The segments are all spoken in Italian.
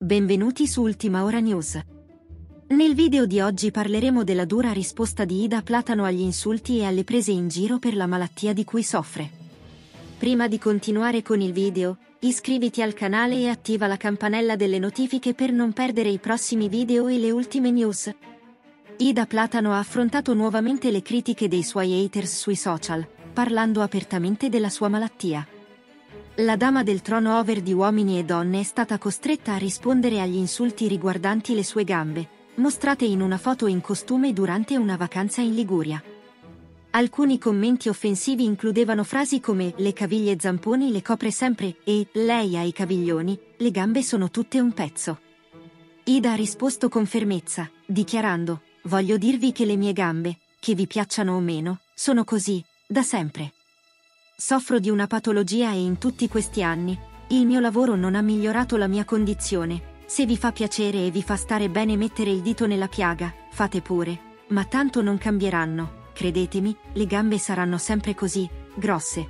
Benvenuti su Ultima Ora News. Nel video di oggi parleremo della dura risposta di Ida Platano agli insulti e alle prese in giro per la malattia di cui soffre. Prima di continuare con il video, iscriviti al canale e attiva la campanella delle notifiche per non perdere i prossimi video e le ultime news. Ida Platano ha affrontato nuovamente le critiche dei suoi haters sui social, parlando apertamente della sua malattia. La dama del trono over di Uomini e Donne è stata costretta a rispondere agli insulti riguardanti le sue gambe, mostrate in una foto in costume durante una vacanza in Liguria. Alcuni commenti offensivi includevano frasi come «le caviglie zamponi le copre sempre» e «lei ha i caviglioni, le gambe sono tutte un pezzo». Ida ha risposto con fermezza, dichiarando «voglio dirvi che le mie gambe, che vi piacciano o meno, sono così, da sempre». Soffro di una patologia e in tutti questi anni, il mio lavoro non ha migliorato la mia condizione. Se vi fa piacere e vi fa stare bene mettere il dito nella piaga, fate pure, ma tanto non cambieranno, credetemi, le gambe saranno sempre così, grosse.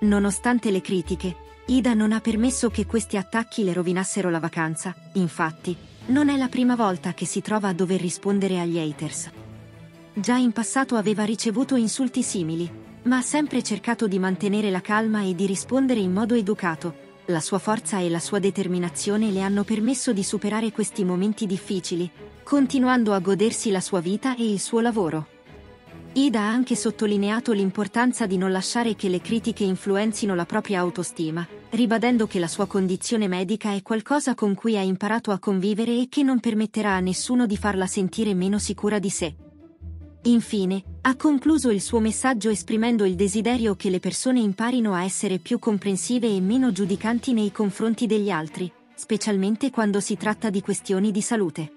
Nonostante le critiche, Ida non ha permesso che questi attacchi le rovinassero la vacanza, infatti, non è la prima volta che si trova a dover rispondere agli haters. Già in passato aveva ricevuto insulti simili, ma ha sempre cercato di mantenere la calma e di rispondere in modo educato. La sua forza e la sua determinazione le hanno permesso di superare questi momenti difficili, continuando a godersi la sua vita e il suo lavoro. Ida ha anche sottolineato l'importanza di non lasciare che le critiche influenzino la propria autostima, ribadendo che la sua condizione medica è qualcosa con cui ha imparato a convivere e che non permetterà a nessuno di farla sentire meno sicura di sé. Infine, ha concluso il suo messaggio esprimendo il desiderio che le persone imparino a essere più comprensive e meno giudicanti nei confronti degli altri, specialmente quando si tratta di questioni di salute.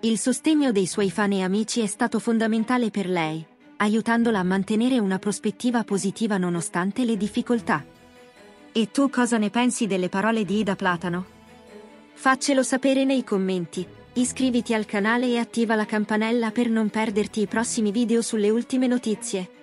Il sostegno dei suoi fan e amici è stato fondamentale per lei, aiutandola a mantenere una prospettiva positiva nonostante le difficoltà. E tu cosa ne pensi delle parole di Ida Platano? Faccelo sapere nei commenti. Iscriviti al canale e attiva la campanella per non perderti i prossimi video sulle ultime notizie.